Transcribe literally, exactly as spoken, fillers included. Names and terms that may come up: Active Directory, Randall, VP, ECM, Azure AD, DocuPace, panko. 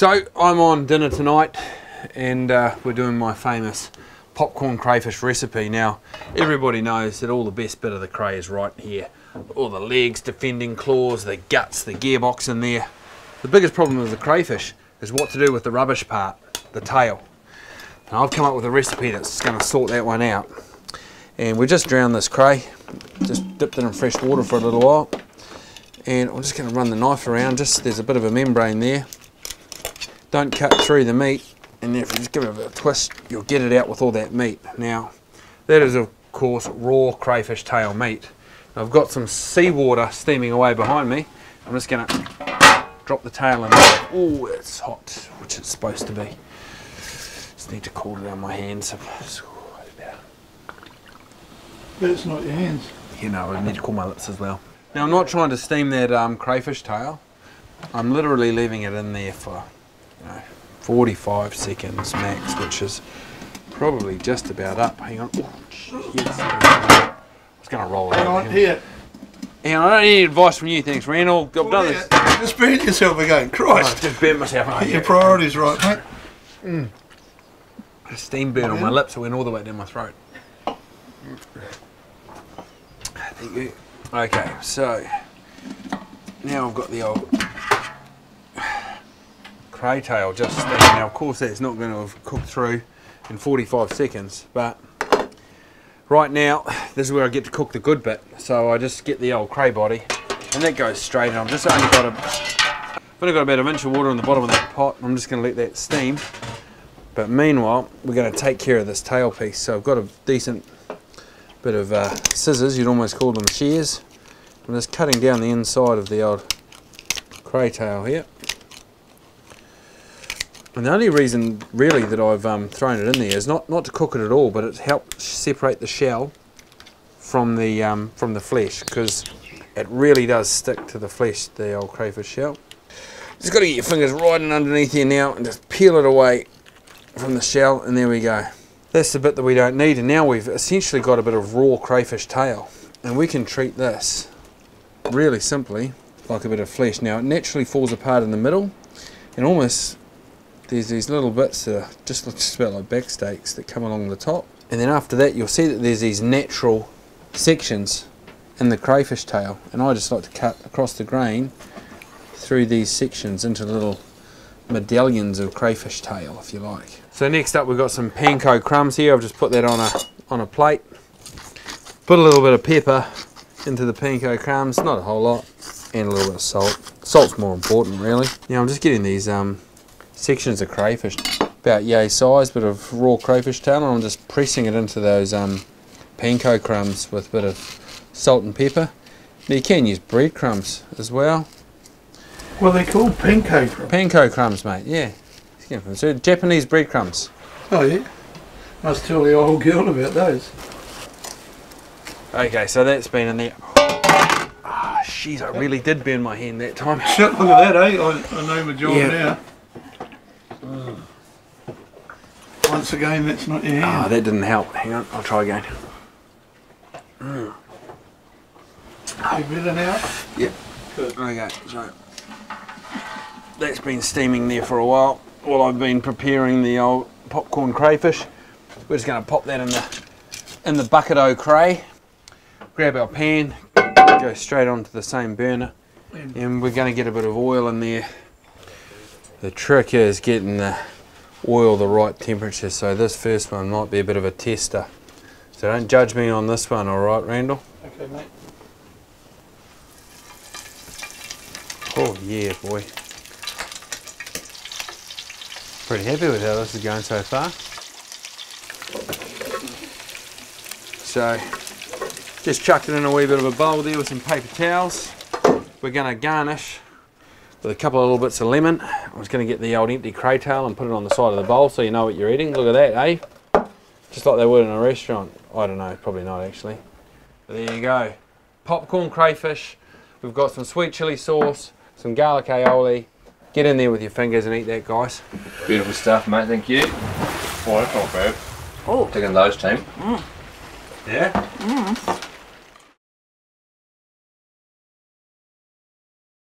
So I'm on dinner tonight and uh, we're doing my famous popcorn crayfish recipe. Now everybody knows that all the best bit of the cray is right here. All the legs, defending claws, the guts, the gearbox in there. The biggest problem with the crayfish is what to do with the rubbish part, the tail. Now I've come up with a recipe that's going to sort that one out. And we just drowned this cray, just dipped it in fresh water for a little while. And I'm just going to run the knife around, just there's a bit of a membrane there. Don't cut through the meat, and if you just give it a bit of a twist, you'll get it out with all that meat. Now, that is of course raw crayfish tail meat. I've got some seawater steaming away behind me. I'm just going to drop the tail in there. Oh, it's hot, which it's supposed to be. Just need to cool it on my hands. But it's not your hands. You know, I need to cool my lips as well. Now, I'm not trying to steam that um, crayfish tail. I'm literally leaving it in there for You know, forty-five seconds max, which is probably just about up. Hang on. Oh, I was going to roll it. Hang on, here. And I don't need advice from you, thanks, Randall. I've oh, done yeah. this. Just burn yourself again, Christ. I just burn myself. Get your priorities right, mate. Mm. A steam burn oh, on my lips, it went all the way down my throat. Thank you. Okay, so now I've got the old cray tail just steaming. Now of course that's not going to have cooked through in forty-five seconds, but right now this is where I get to cook the good bit. So I just get the old cray body and that goes straight in. I've just only got a, I've only got about an inch of water on the bottom of that pot. I'm just going to let that steam, but meanwhile we're going to take care of this tail piece. So I've got a decent bit of uh, scissors, you'd almost call them shears. I'm just cutting down the inside of the old cray tail here. And the only reason really that I've um, thrown it in there is not, not to cook it at all, but it's helped separate the shell from the, um, from the flesh, because it really does stick to the flesh, the old crayfish shell. Just got to get your fingers right in underneath here now and just peel it away from the shell, and there we go. That's the bit that we don't need, and now we've essentially got a bit of raw crayfish tail, and we can treat this really simply like a bit of flesh. Now it naturally falls apart in the middle, and almost there's these little bits that are just, just about like back steaks that come along the top. And then after that you'll see that there's these natural sections in the crayfish tail. And I just like to cut across the grain through these sections into little medallions of crayfish tail, if you like. So next up we've got some panko crumbs here. I've just put that on a, on a plate. Put a little bit of pepper into the panko crumbs, not a whole lot, and a little bit of salt. Salt's more important really. Now I'm just getting these um, sections of crayfish, about yay size, bit of raw crayfish tail, and I'm just pressing it into those um, panko crumbs with a bit of salt and pepper. Now you can use breadcrumbs as well. Well, they're called panko crumbs. Panko crumbs, mate, yeah. So Japanese breadcrumbs. Oh yeah, must tell the old girl about those. Okay, so that's been in there. Ah, oh, jeez, I really did burn my hand that time. Look at that, eh? I, I know my job yeah. now. Once again, that's not your hand. Oh, that didn't help. Hang on, I'll try again. Mm. You better now? Yep. Good. Okay, so that's been steaming there for a while while I've been preparing the old popcorn crayfish. We're just going to pop that in the in the bucket o' cray. Grab our pan, go straight onto the same burner, and we're going to get a bit of oil in there. The trick is getting the oil the right temperature, so this first one might be a bit of a tester. So don't judge me on this one, alright Randall? Okay mate. Oh yeah boy. Pretty happy with how this is going so far. So just chucked it in a wee bit of a bowl there with some paper towels. We're going to garnish with a couple of little bits of lemon. I'm just going to get the old empty cray tail and put it on the side of the bowl so you know what you're eating. Look at that, eh? Just like they would in a restaurant. I don't know, probably not actually. But there you go. Popcorn crayfish. We've got some sweet chilli sauce, some garlic aioli. Get in there with your fingers and eat that, guys. Beautiful stuff, mate. Thank you. Wonderful, bro. Oh, taking those, team. Mm. Yeah? Mm.